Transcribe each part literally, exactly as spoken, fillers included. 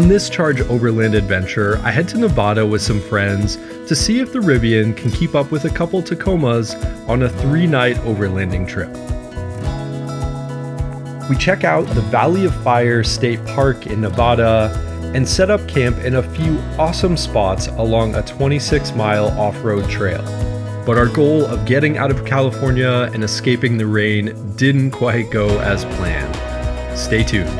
On this Charge Overland adventure, I head to Nevada with some friends to see if the Rivian can keep up with a couple Tacomas on a three-night overlanding trip. We check out the Valley of Fire State Park in Nevada and set up camp in a few awesome spots along a twenty-six mile off-road trail. But our goal of getting out of California and escaping the rain didn't quite go as planned. Stay tuned.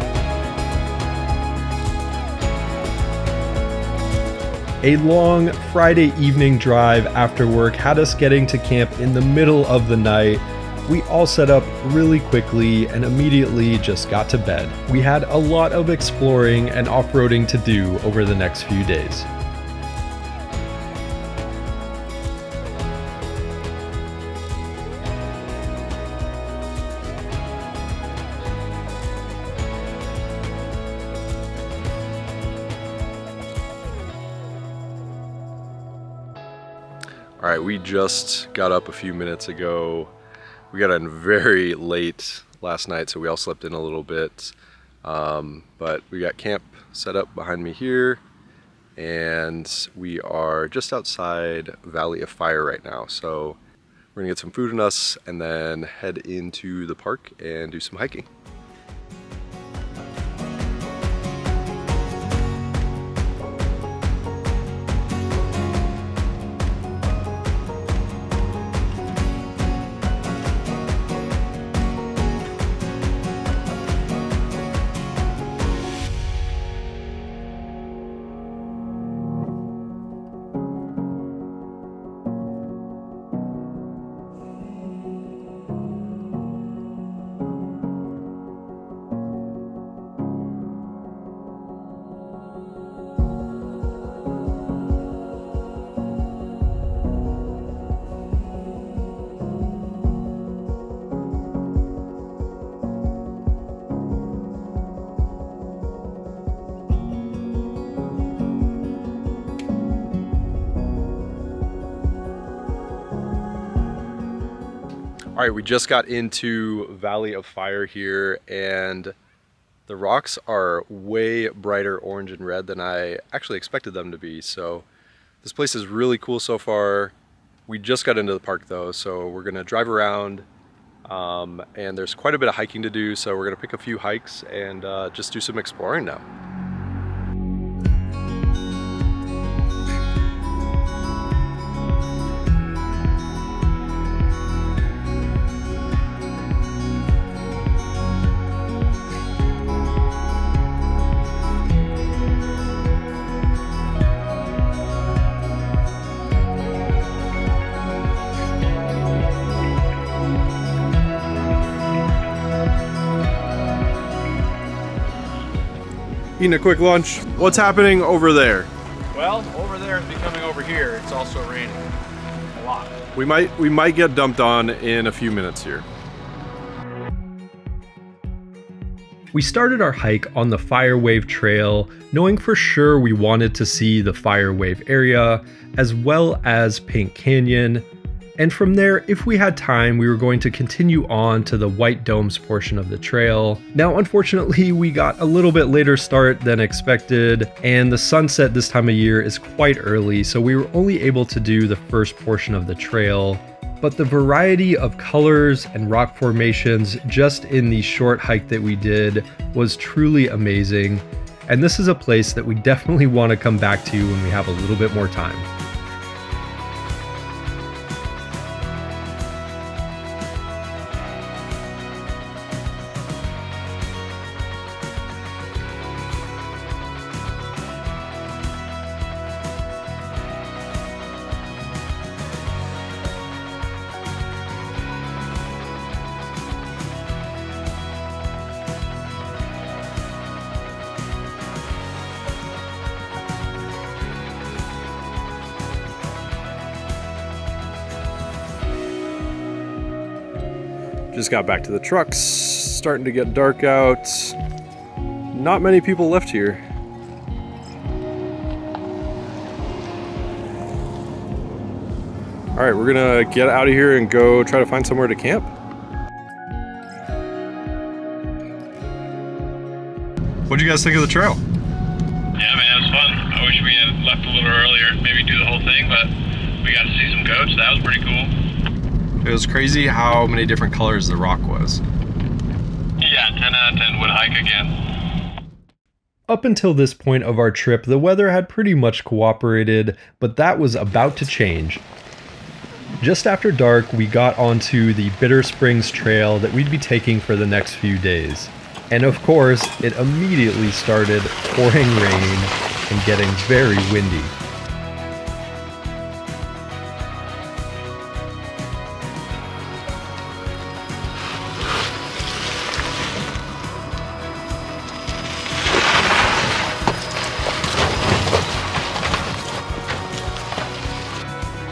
A long Friday evening drive after work had us getting to camp in the middle of the night. We all set up really quickly and immediately just got to bed. We had a lot of exploring and off-roading to do over the next few days. All right, we just got up a few minutes ago. We got in very late last night, so we all slept in a little bit. Um, but we got camp set up behind me here, and we are just outside Valley of Fire right now. So we're gonna get some food in us and then head into the park and do some hiking. All right, we just got into Valley of Fire here, and the rocks are way brighter orange and red than I actually expected them to be. So this place is really cool so far. We just got into the park though, so we're gonna drive around, um, and there's quite a bit of hiking to do. So we're gonna pick a few hikes and uh, just do some exploring now. Eating a quick lunch. What's happening over there? Well, over there is becoming over here. It's also raining a lot. We might, we might get dumped on in a few minutes here. We started our hike on the Firewave Trail, knowing for sure we wanted to see the Firewave area, as well as Pink Canyon. And from there, if we had time, we were going to continue on to the White Domes portion of the trail. Now, unfortunately, we got a little bit later start than expected, and the sunset this time of year is quite early, so we were only able to do the first portion of the trail. But the variety of colors and rock formations just in the short hike that we did was truly amazing. And this is a place that we definitely want to come back to when we have a little bit more time. Just got back to the trucks, starting to get dark out. Not many people left here. All right, we're gonna get out of here and go try to find somewhere to camp. What do you guys think of the trail? left a little earlier, maybe do the whole thing, but we got to see some goats. That was pretty cool. It was crazy how many different colors the rock was. Yeah, ten out of ten would hike again. Up until this point of our trip, the weather had pretty much cooperated, but that was about to change. Just after dark, we got onto the Bitter Springs Trail that we'd be taking for the next few days. And of course, it immediately started pouring rain and getting very windy.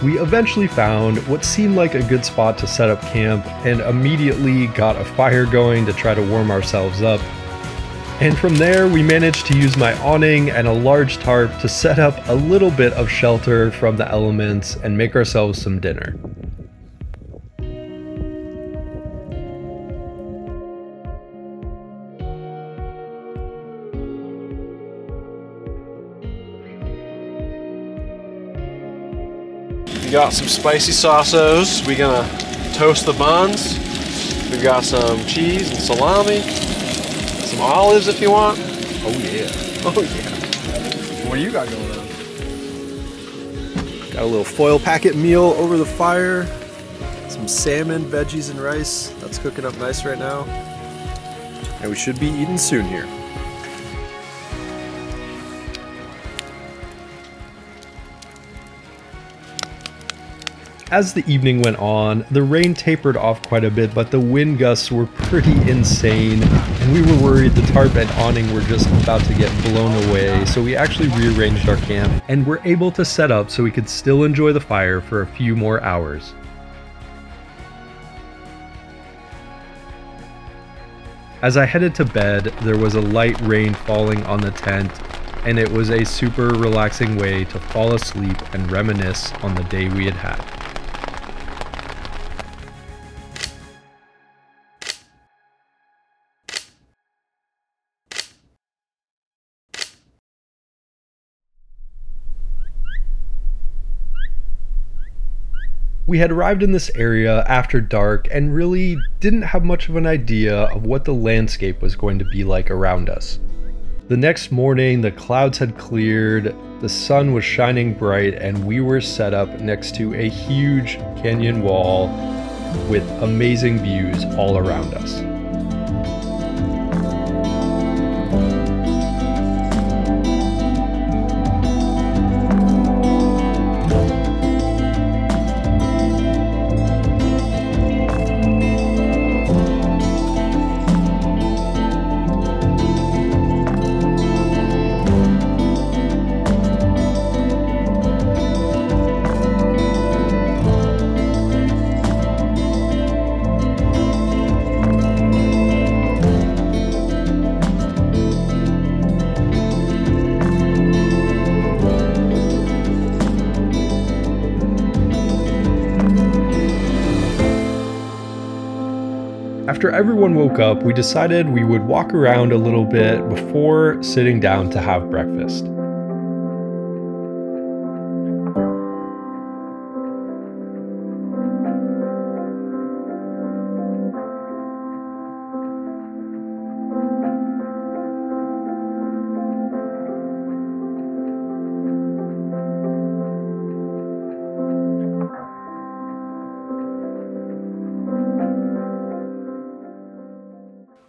We eventually found what seemed like a good spot to set up camp and immediately got a fire going to try to warm ourselves up. And from there, we managed to use my awning and a large tarp to set up a little bit of shelter from the elements and make ourselves some dinner. We got some spicy sausos. We're gonna toast the buns. We've got some cheese and salami, some olives if you want. Oh yeah, oh yeah. What do you got going on? Got a little foil packet meal over the fire. Some salmon, veggies, and rice. That's cooking up nice right now. And we should be eating soon here. As the evening went on, the rain tapered off quite a bit, but the wind gusts were pretty insane, and we were worried the tarp and awning were just about to get blown away, so we actually rearranged our camp and were able to set up so we could still enjoy the fire for a few more hours. As I headed to bed, there was a light rain falling on the tent, and it was a super relaxing way to fall asleep and reminisce on the day we had had. We had arrived in this area after dark and really didn't have much of an idea of what the landscape was going to be like around us. The next morning, the clouds had cleared, the sun was shining bright, and we were set up next to a huge canyon wall with amazing views all around us. After everyone woke up, we decided we would walk around a little bit before sitting down to have breakfast.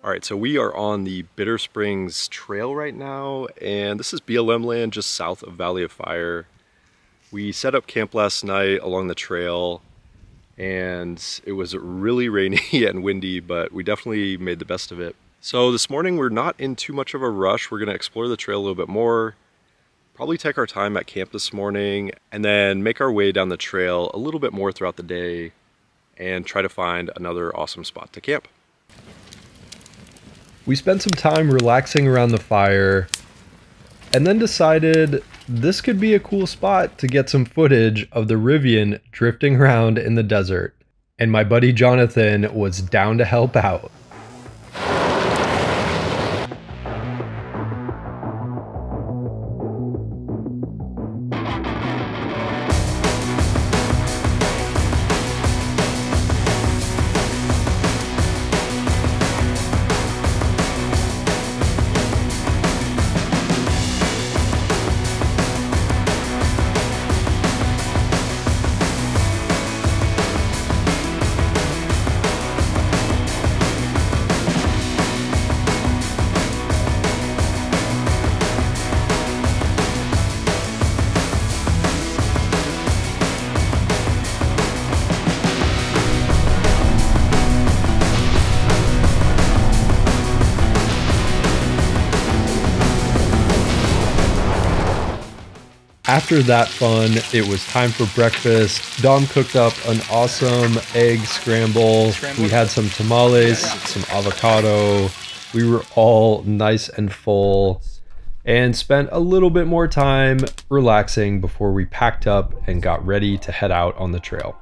All right, so we are on the Bitter Springs Trail right now, and this is B L M land just south of Valley of Fire. We set up camp last night along the trail, and it was really rainy and windy, but we definitely made the best of it. So this morning we're not in too much of a rush. We're gonna explore the trail a little bit more, probably take our time at camp this morning, and then make our way down the trail a little bit more throughout the day and try to find another awesome spot to camp. We spent some time relaxing around the fire and then decided this could be a cool spot to get some footage of the Rivian drifting around in the desert. And my buddy Jonathan was down to help out. After that fun, it was time for breakfast. Dom cooked up an awesome egg scramble. Scrambled. We had some tamales, yeah, yeah. some avocado. We were all nice and full and spent a little bit more time relaxing before we packed up and got ready to head out on the trail.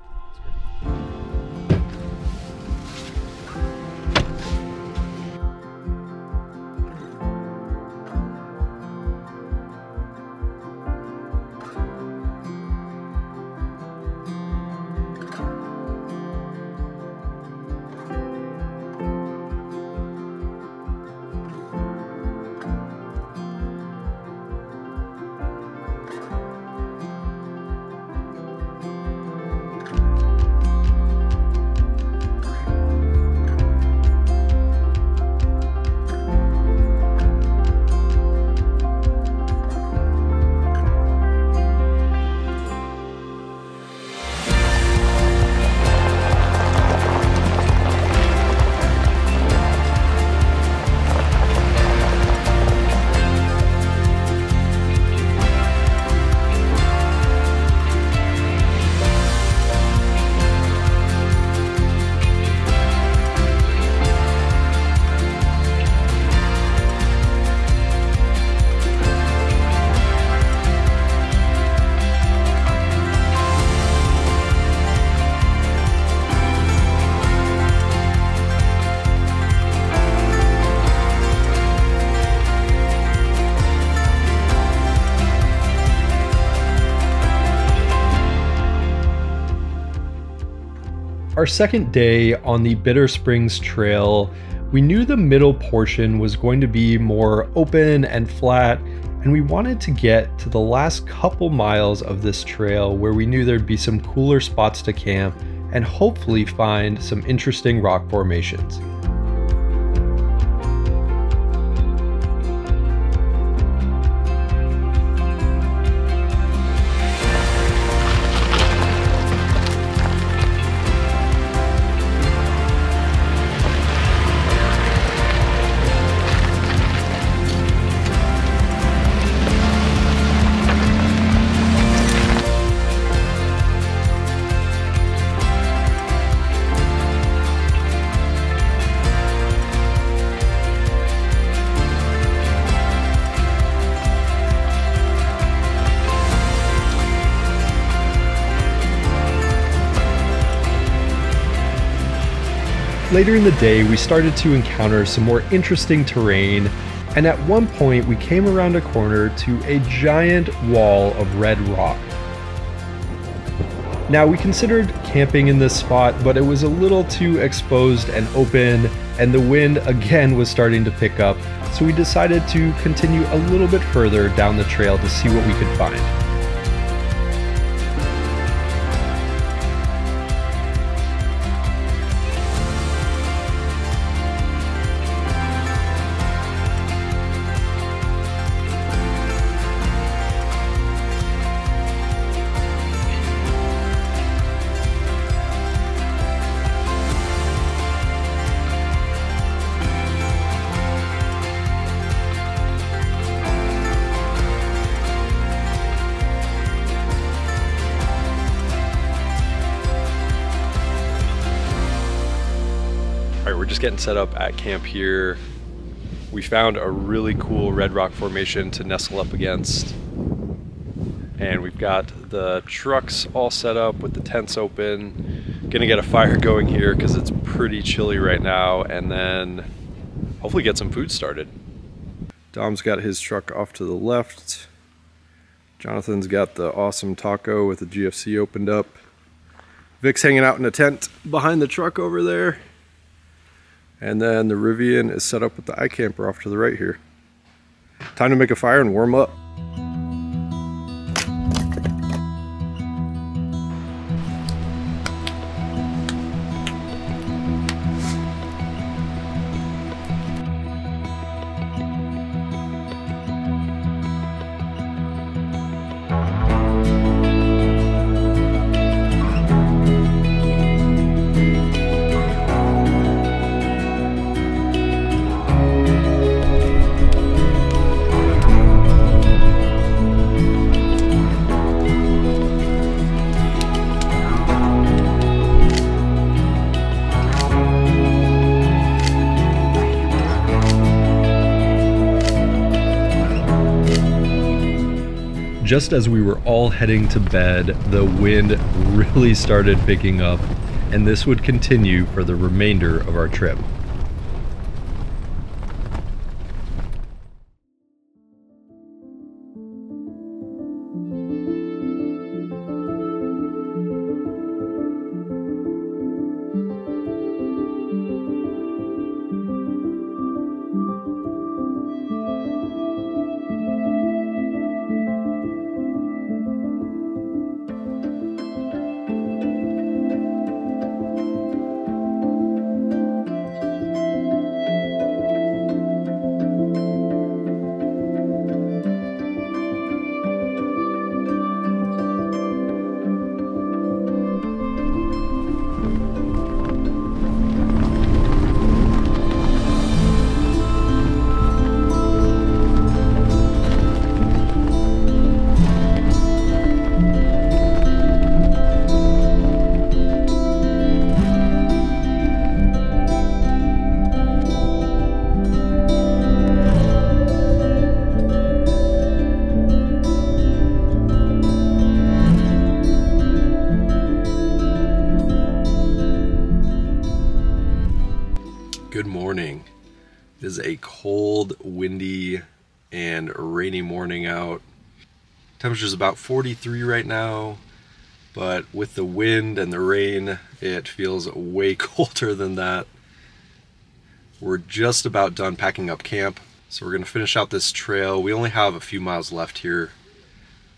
Our second day on the Bitter Springs Trail, we knew the middle portion was going to be more open and flat, and we wanted to get to the last couple miles of this trail where we knew there'd be some cooler spots to camp and hopefully find some interesting rock formations. Later in the day, we started to encounter some more interesting terrain, and at one point we came around a corner to a giant wall of red rock. Now, we considered camping in this spot, but it was a little too exposed and open, and the wind again was starting to pick up, so we decided to continue a little bit further down the trail to see what we could find. Getting set up at camp here. We found a really cool red rock formation to nestle up against, and we've got the trucks all set up with the tents open. Gonna get a fire going here because it's pretty chilly right now, and then hopefully get some food started. Dom's got his truck off to the left. Jonathan's got the awesome taco with the G F C opened up. Vic's hanging out in a tent behind the truck over there. And then the Rivian is set up with the iKamper off to the right here. Time to make a fire and warm up. just as we were all heading to bed, the wind really started picking up, and this would continue for the remainder of our trip. Temperature's about forty-three right now, but with the wind and the rain, it feels way colder than that. We're just about done packing up camp, so we're gonna finish out this trail. We only have a few miles left here,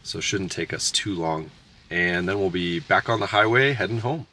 so it shouldn't take us too long. And then we'll be back on the highway heading home.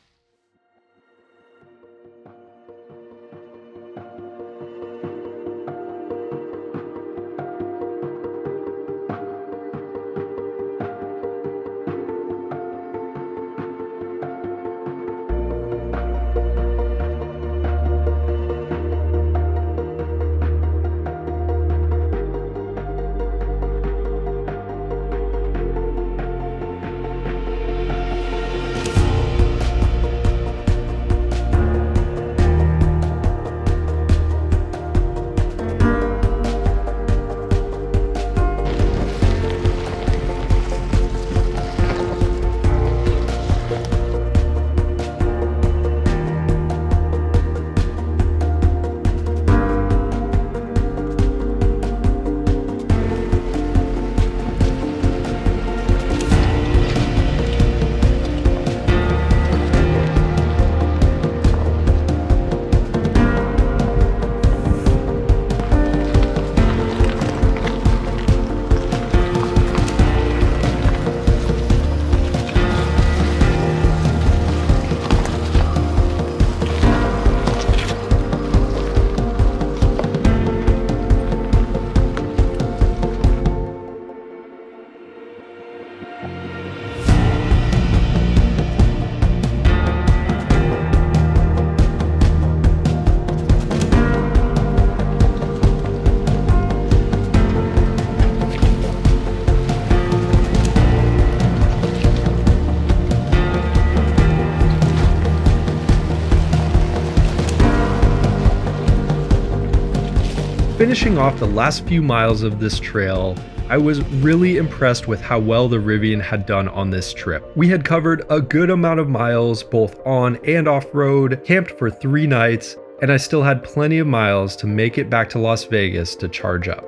Finishing off the last few miles of this trail, I was really impressed with how well the Rivian had done on this trip. We had covered a good amount of miles, both on and off-road, camped for three nights, and I still had plenty of miles to make it back to Las Vegas to charge up.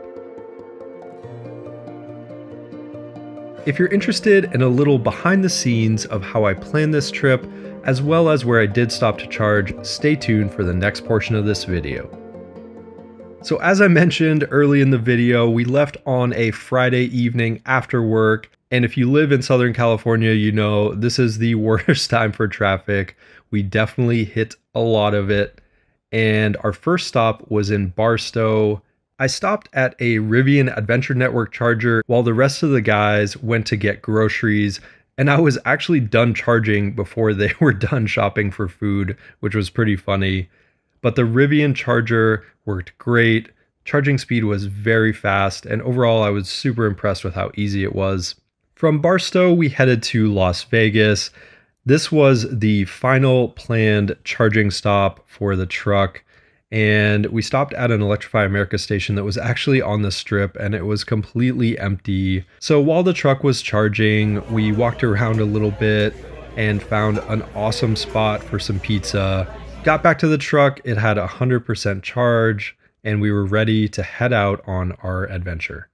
If you're interested in a little behind the scenes of how I planned this trip, as well as where I did stop to charge, stay tuned for the next portion of this video. So as I mentioned early in the video, we left on a Friday evening after work, and if you live in Southern California, you know this is the worst time for traffic. We definitely hit a lot of it, and our first stop was in Barstow. I stopped at a Rivian Adventure Network charger while the rest of the guys went to get groceries, and I was actually done charging before they were done shopping for food, which was pretty funny. But the Rivian charger worked great. Charging speed was very fast, and overall I was super impressed with how easy it was. From Barstow, we headed to Las Vegas. This was the final planned charging stop for the truck, and we stopped at an Electrify America station that was actually on the strip, and it was completely empty. So while the truck was charging, we walked around a little bit and found an awesome spot for some pizza. Got back to the truck, it had one hundred percent charge, and we were ready to head out on our adventure.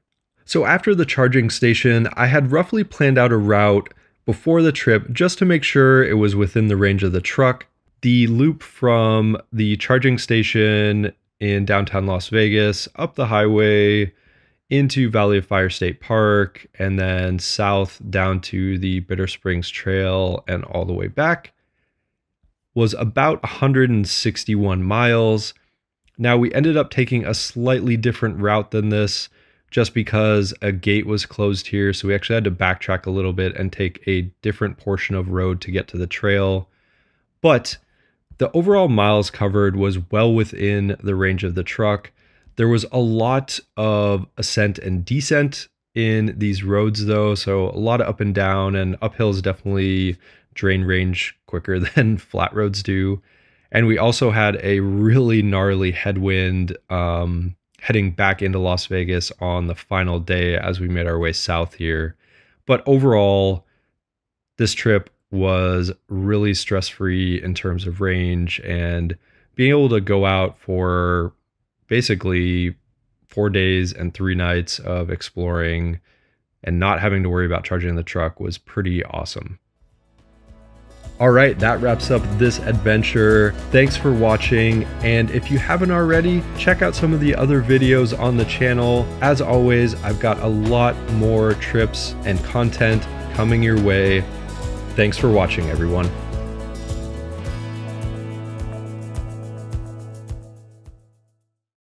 So after the charging station, I had roughly planned out a route before the trip just to make sure it was within the range of the truck. The loop from the charging station in downtown Las Vegas, up the highway, into Valley of Fire State Park, and then south down to the Bitter Springs Trail and all the way back, was about one hundred sixty-one miles. Now, we ended up taking a slightly different route than this just because a gate was closed here, so we actually had to backtrack a little bit and take a different portion of road to get to the trail. But the overall miles covered was well within the range of the truck. There was a lot of ascent and descent in these roads though, so a lot of up and down, and uphills definitely drain range quicker than flat roads do. And we also had a really gnarly headwind um, heading back into Las Vegas on the final day as we made our way south here. But overall, this trip was really stress-free in terms of range, and being able to go out for basically four days and three nights of exploring and not having to worry about charging the truck was pretty awesome. All right, that wraps up this adventure. Thanks for watching, and if you haven't already, check out some of the other videos on the channel. As always, I've got a lot more trips and content coming your way. Thanks for watching, everyone.